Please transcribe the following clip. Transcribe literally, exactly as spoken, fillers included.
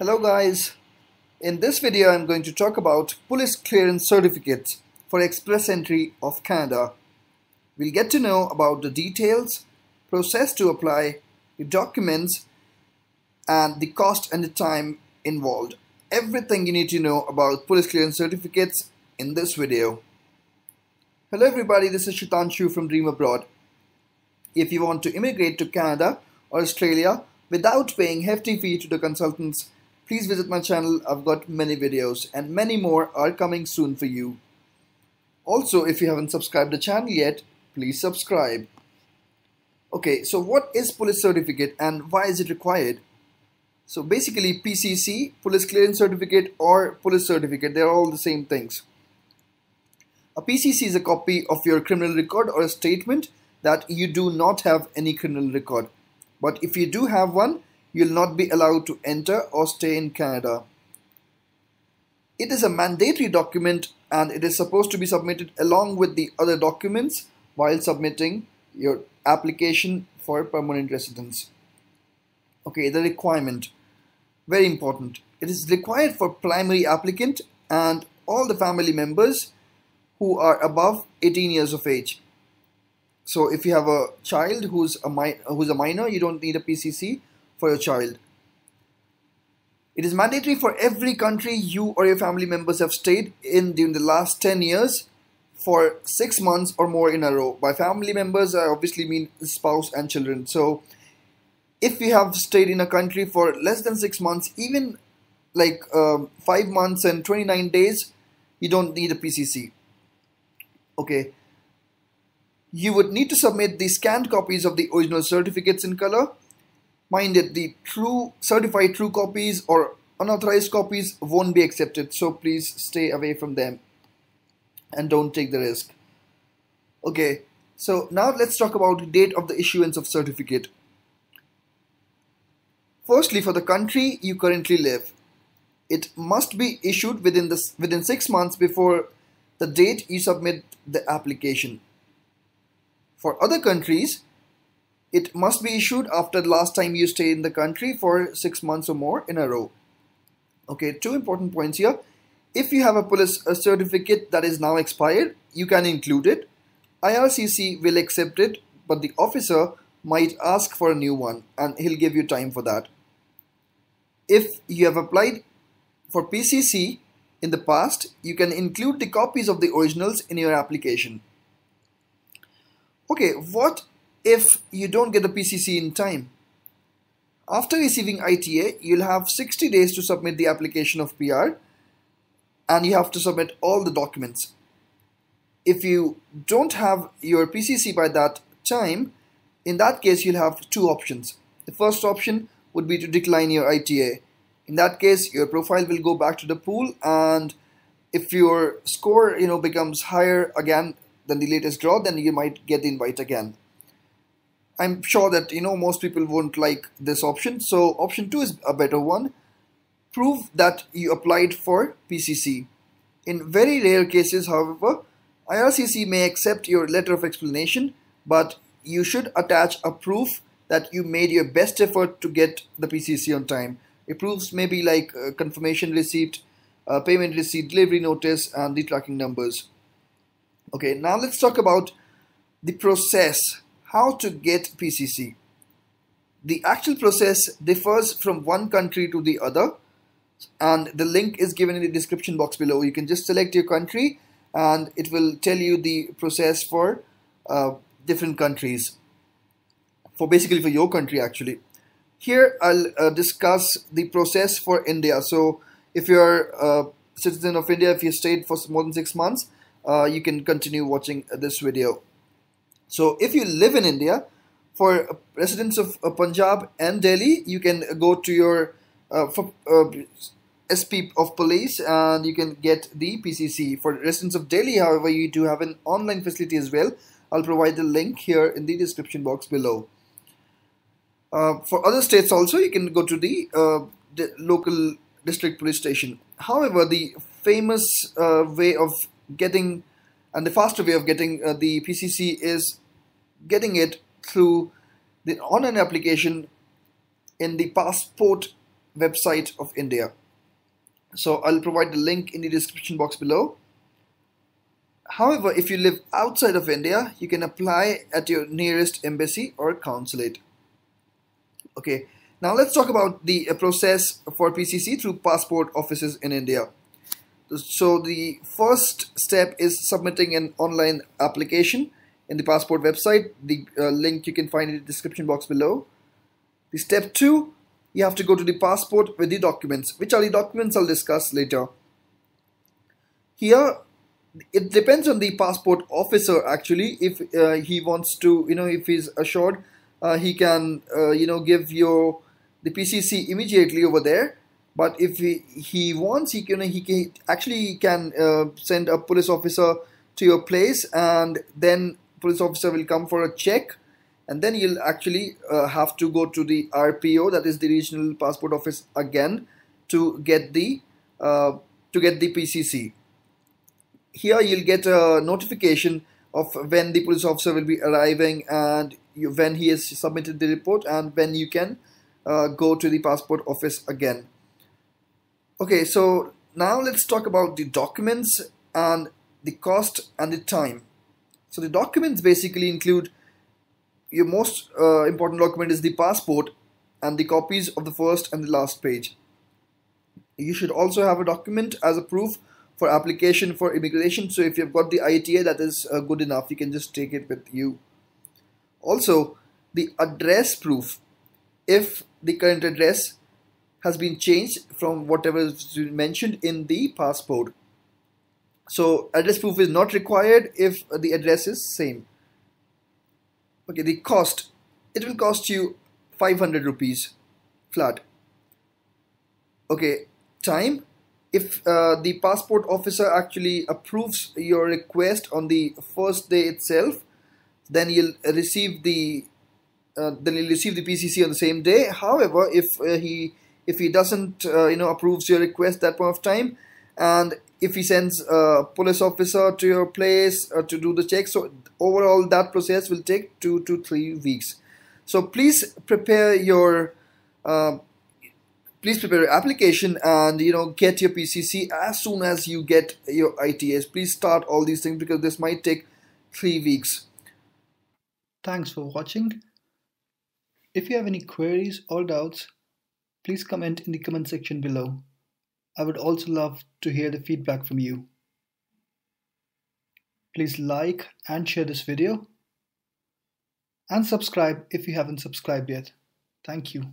Hello guys, in this video I'm going to talk about Police Clearance Certificate for Express Entry of Canada. We'll get to know about the details, process to apply, the documents and the cost and the time involved. Everything you need to know about Police Clearance Certificates in this video. Hello everybody, this is Shitanshu from Dream Abroad. If you want to immigrate to Canada or Australia without paying hefty fee to the consultants, please visit my channel. I've got many videos and many more are coming soon for you. Also, if you haven't subscribed the channel yet, please subscribe. Okay, so what is police certificate and why is it required? So basically P C C, police clearance certificate or police certificate, they're all the same things. A P C C is a copy of your criminal record or a statement that you do not have any criminal record. But if you do have one, you'll not be allowed to enter or stay in Canada. It is a mandatory document and it is supposed to be submitted along with the other documents while submitting your application for permanent residence. Okay, the requirement, very important. It is required for primary applicant and all the family members who are above eighteen years of age. So if you have a child who's a, mi who's a minor, you don't need a P C C for your child. It is mandatory for every country you or your family members have stayed in during the last ten years for six months or more in a row. By family members, I obviously mean spouse and children. So if you have stayed in a country for less than six months, even like um, five months and twenty-nine days, you don't need a P C C. Okay. You would need to submit the scanned copies of the original certificates in color. Mind it, the true certified true copies or unauthorized copies won't be accepted, so please stay away from them and don't take the risk. Okay, so now let's talk about the date of the issuance of certificate. Firstly, for the country you currently live, it must be issued within the within six months before the date you submit the application. For other countries, it must be issued after the last time you stay in the country for six months or more in a row. Okay, two important points here. If you have a police a certificate that is now expired, you can include it. I R C C will accept it, but the officer might ask for a new one and he'll give you time for that. If you have applied for P C C in the past, you can include the copies of the originals in your application. Okay, what if you don't get the P C C in time? After receiving I T A, you'll have sixty days to submit the application of P R and you have to submit all the documents. If you don't have your P C C by that time, in that case you'll have two options. The first option would be to decline your I T A. In that case, your profile will go back to the pool, and if your score, you know, becomes higher again than the latest draw, then you might get the invite again. I'm sure that, you know, most people won't like this option. So option two is a better one. Prove that you applied for P C C. In very rare cases, however, I R C C may accept your letter of explanation, but you should attach a proof that you made your best effort to get the P C C on time. The proofs may be like uh, confirmation receipt, uh, payment receipt, delivery notice, and the tracking numbers. Okay, now let's talk about the process. How to get P C C. The actual process differs from one country to the other, and the link is given in the description box below. You can just select your country and it will tell you the process for uh, different countries, for basically for your country actually. Here I'll uh, discuss the process for India. So if you're a citizen of India, if you stayed for more than six months, uh, you can continue watching this video. So if you live in India, for residents of uh, Punjab and Delhi, you can go to your uh, for, uh, S P of police and you can get the P C C. For residents of Delhi, however, you do have an online facility as well. I'll provide the link here in the description box below. Uh, for other states also, you can go to the, uh, the local district police station. However, the famous uh, way of getting And the faster way of getting uh, the P C C is getting it through the online application in the passport website of India. So I'll provide the link in the description box below. However, if you live outside of India, you can apply at your nearest embassy or consulate. Okay, now let's talk about the process for P C C through passport offices in India. So the first step is submitting an online application in the passport website. The uh, link you can find in the description box below. The step two, you have to go to the passport with the documents. Which are the documents I'll discuss later. Here, it depends on the passport officer actually. If uh, he wants to, you know, if he's assured, uh, he can, uh, you know, give you the P C C immediately over there. But if he, he wants, he can, he can actually can uh, send a police officer to your place, and then police officer will come for a check, and then you'll actually uh, have to go to the R P O, that is the regional passport office again, to get the uh, to get the P C C. Here you'll get a notification of when the police officer will be arriving, and you, when he has submitted the report, and when you can uh, go to the passport office again. Okay, so now let's talk about the documents and the cost and the time. So the documents basically include your most uh, important document is the passport and the copies of the first and the last page. You should also have a document as a proof for application for immigration. So if you've got the I T A, that is uh, good enough. You can just take it with you. Also, the address proof. If the current address has been changed from whatever is mentioned in the passport. So address proof is not required if the address is same. Okay, the cost. It will cost you five hundred rupees flat. Okay, time. If uh, the passport officer actually approves your request on the first day itself, then you'll receive the uh, then you'll receive the P C C on the same day. However, if uh, he If he doesn't, uh, you know, approves your request that point of time, and if he sends a police officer to your place uh, to do the check, so overall that process will take two to three weeks. So please prepare your, uh, please prepare your application and you know get your P C C as soon as you get your I T As. Please start all these things because this might take three weeks. Thanks for watching. If you have any queries or doubts, please comment in the comment section below. I would also love to hear the feedback from you. Please like and share this video, and subscribe if you haven't subscribed yet. Thank you.